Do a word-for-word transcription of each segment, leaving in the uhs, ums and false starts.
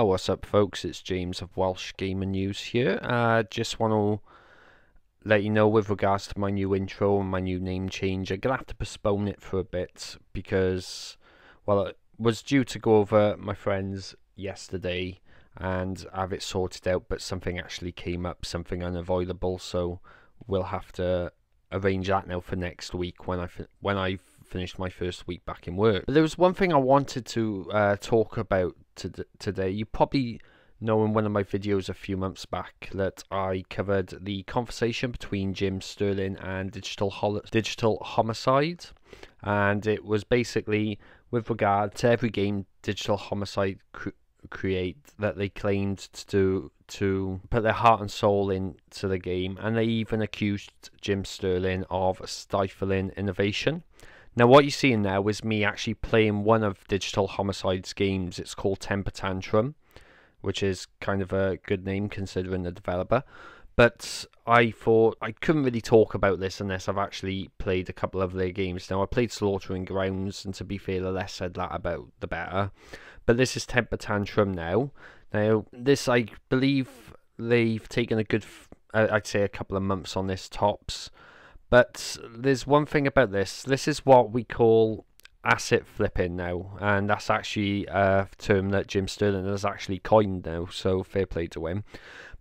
Ah, what's up folks, it's James of Welsh Gamer News here. I uh, just want to let you know with regards to my new intro and my new name change, I'm going to have to postpone it for a bit because, well, it was due to go over my friends yesterday and have it sorted out, but something actually came up, something unavoidable, so we'll have to arrange that now for next week when I when I finished my first week back in work. But there was one thing I wanted to uh, talk about today. You probably know in one of my videos a few months back that I covered the conversation between Jim Sterling and Digital Hol Digital Homicide, and it was basically with regard to every game Digital Homicide cr create that they claimed to do, to put their heart and soul into the game, and they even accused Jim Sterling of stifling innovation. Now what you're seeing now is me actually playing one of Digital Homicide's games. It's called Temper Tantrum, which is kind of a good name considering the developer. But I thought I couldn't really talk about this unless I've actually played a couple of their games. Now I played Slaughtering Grounds, and to be fair, the less said that about, the better. But this is Temper Tantrum now. Now this, I believe they've taken a good, uh, I'd say a couple of months on this tops. But there's one thing about this. This is what we call asset flipping now. And that's actually a term that Jim Sterling has actually coined now. So fair play to him.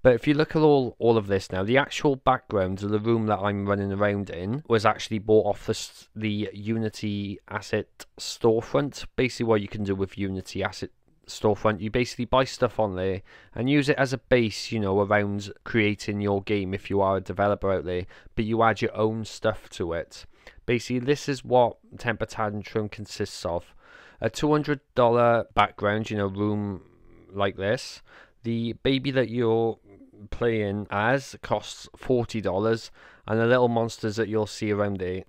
But if you look at all, all of this now, the actual background of the room that I'm running around in was actually bought off the, the Unity Asset Storefront. Basically what you can do with Unity Asset Storefront, you basically buy stuff on there and use it as a base, you know, around creating your game if you are a developer out there, but you add your own stuff to it. Basically this is what Temper Tantrum consists of: a two hundred dollar background, you know, room like this. The baby that you're playing as costs forty dollars, and the little monsters that you'll see around there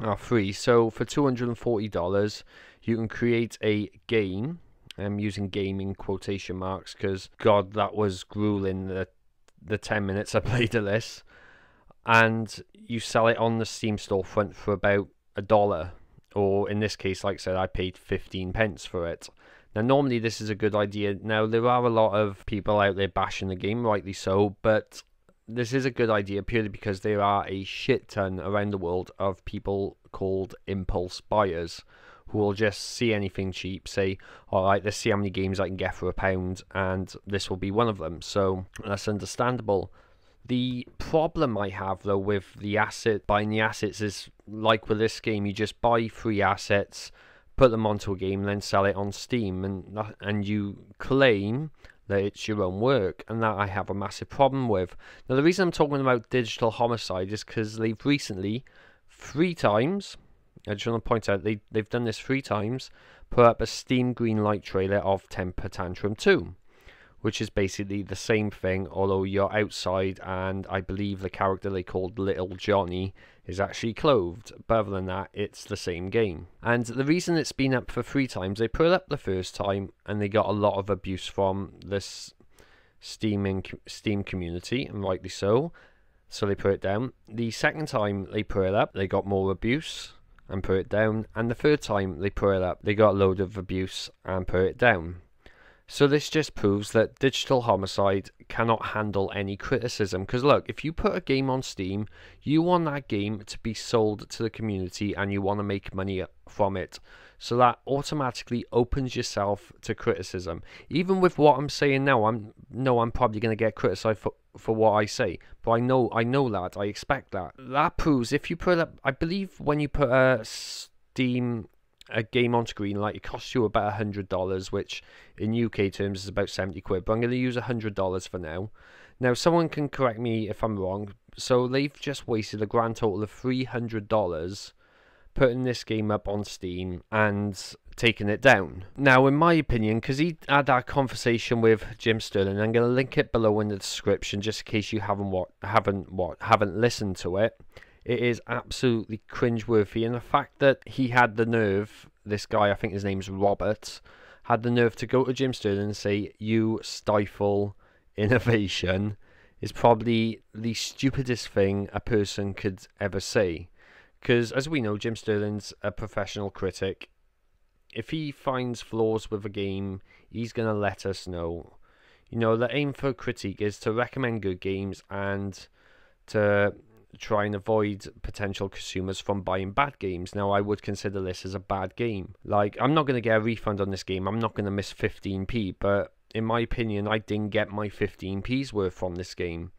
are free. So for two hundred forty dollars you can create a game. I'm using gaming quotation marks because, God, that was grueling, the, the ten minutes I played of this. And you sell it on the Steam storefront for about a dollar. Or in this case, like I said, I paid fifteen pence for it. Now, normally this is a good idea. Now, there are a lot of people out there bashing the game, rightly so. But this is a good idea purely because there are a shit ton around the world of people called impulse buyers, who will just see anything cheap, say, all right, let's see how many games I can get for a pound, and this will be one of them. So that's understandable. The problem I have though with the asset, buying the assets, is like with this game, you just buy free assets, put them onto a game, then sell it on Steam, and that, and you claim that it's your own work, and that I have a massive problem with. Now the reason I'm talking about Digital Homicide is because they've recently, three times, I just want to point out, they, they've done this three times, put up a Steam Greenlight trailer of Temper Tantrum two, which is basically the same thing, although you're outside, and I believe the character they called Little Johnny is actually clothed. But other than that, it's the same game. And the reason it's been up for three times, they put it up the first time, and they got a lot of abuse from this Steam, in, Steam community, and rightly so, so they put it down. The second time they put it up, they got more abuse and put it down, and the third time they put it up, they got a load of abuse and put it down. So this just proves that Digital Homicide cannot handle any criticism, because look, if you put a game on Steam, you want that game to be sold to the community and you want to make money from it, so that automatically opens yourself to criticism. Even with what I'm saying now, I'm no I'm probably going to get criticized for for what I say, but I know I know that, I expect that. That proves, if you put up, I believe when you put a Steam a game on screen, like it costs you about a hundred dollars, which in U K terms is about seventy quid, but I'm going to use a hundred dollars for now. Now someone can correct me if I'm wrong, so they've just wasted a grand total of three hundred dollars putting this game up on Steam and taking it down. Now in my opinion, because he had that conversation with Jim Sterling, I'm going to link it below in the description just in case you haven't what haven't what haven't listened to it. It is absolutely cringeworthy, and the fact that he had the nerve, this guy, I think his name's Robert, had the nerve to go to Jim Sterling and say, you stifle innovation, is probably the stupidest thing a person could ever say. Because as we know, Jim Sterling's a professional critic. if he finds flaws with a game, he's going to let us know. You know, the aim for critique is to recommend good games and to try and avoid potential consumers from buying bad games. Now, I would consider this as a bad game. Like, I'm not going to get a refund on this game. I'm not going to miss fifteen p, but in my opinion, I didn't get my fifteen p's worth from this game.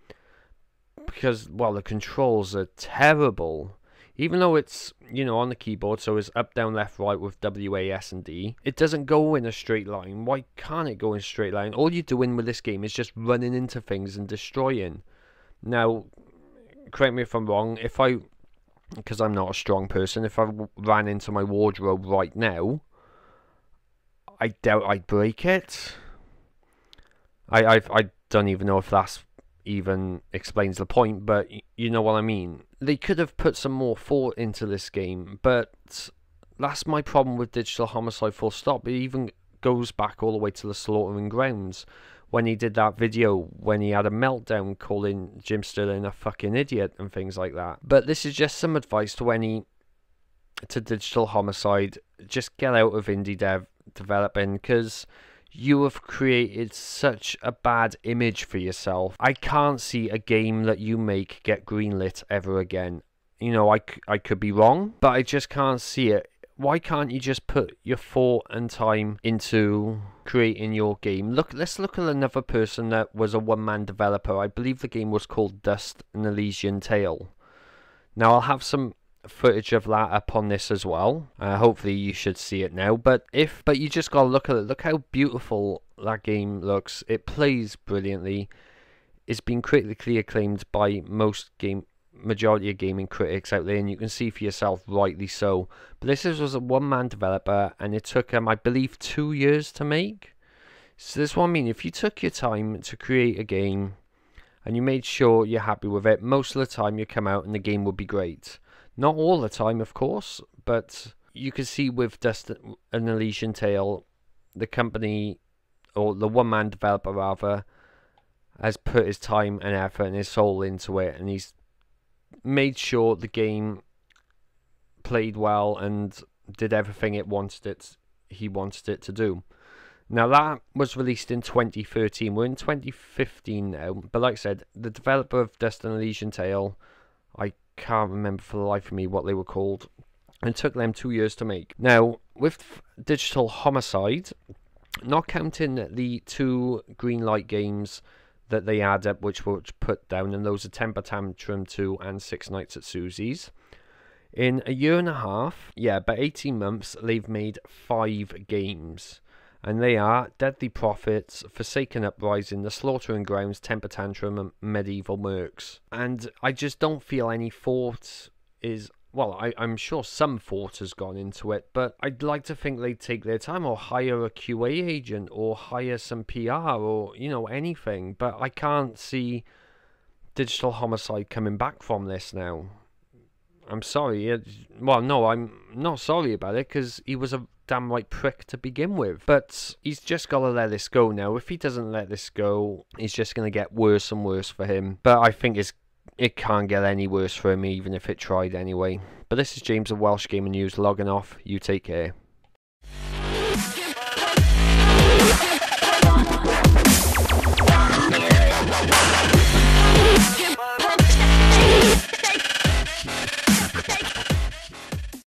Because, well, the controls are terrible. Even though it's, you know, on the keyboard, so it's up, down, left, right with W, A, S, and D, it doesn't go in a straight line. Why can't it go in a straight line? All you're doing with this game is just running into things and destroying. Now, correct me if I'm wrong, if I, because I'm not a strong person, if I ran into my wardrobe right now, I doubt I'd break it. I, I, I don't even know if that's even explains the point, but you know what I mean. They could have put some more thought into this game, but that's my problem with Digital Homicide full stop. It even goes back all the way to the Slaughtering Grounds, when he did that video, when he had a meltdown calling Jim Sterling a fucking idiot and things like that. But this is just some advice to any, to Digital Homicide, just get out of indie dev developing, because you have created such a bad image for yourself. I can't see a game that you make get greenlit ever again. You know, I, I could be wrong, but I just can't see it. Why can't you just put your thought and time into creating your game? Look, let's look at another person that was a one-man developer. I believe the game was called Dust: An Elysian Tail. Now, I'll have some footage of that up on this as well. Uh, hopefully you should see it now, but if but you just gotta look at it. Look how beautiful that game looks. It plays brilliantly. It's been critically acclaimed by most game majority of gaming critics out there, and you can see for yourself, rightly so. But this is, was a one-man developer, and it took him, um, I believe, two years to make. So this is what I mean. If you took your time to create a game and you made sure you're happy with it, most of the time you come out and the game would be great. Not all the time, of course, but you can see with Dust: An Elysian Tail, the company, or the one-man developer rather, has put his time and effort and his soul into it, and he's made sure the game played well and did everything it wanted it, he wanted it to do. Now, that was released in twenty thirteen. We're in twenty fifteen now, but like I said, the developer of Dust: An Elysian Tail, I can't remember for the life of me what they were called, and took them two years to make. Now, with Digital Homicide, not counting the two green light games that they add up, which were put down, and those are Temper Tantrum two and Six Nights at Susie's, in a year and a half, yeah, but eighteen months, they've made five games. And they are Deadly Prophets, Forsaken Uprising, The Slaughtering Grounds, Temper Tantrum, and Medieval Mercs. And I just don't feel any thought is... Well, I, I'm sure some thought has gone into it, but I'd like to think they'd take their time, or hire a Q A agent, or hire some P R, or, you know, anything. But I can't see Digital Homicide coming back from this now. I'm sorry. It, well, no, I'm not sorry about it, because he was a damn right prick to begin with. But he's just got to let this go now. If he doesn't let this go, he's just going to get worse and worse for him. But I think it's, it can't get any worse for him, even if it tried anyway. But this is James of Welsh Gamer News logging off. You take care.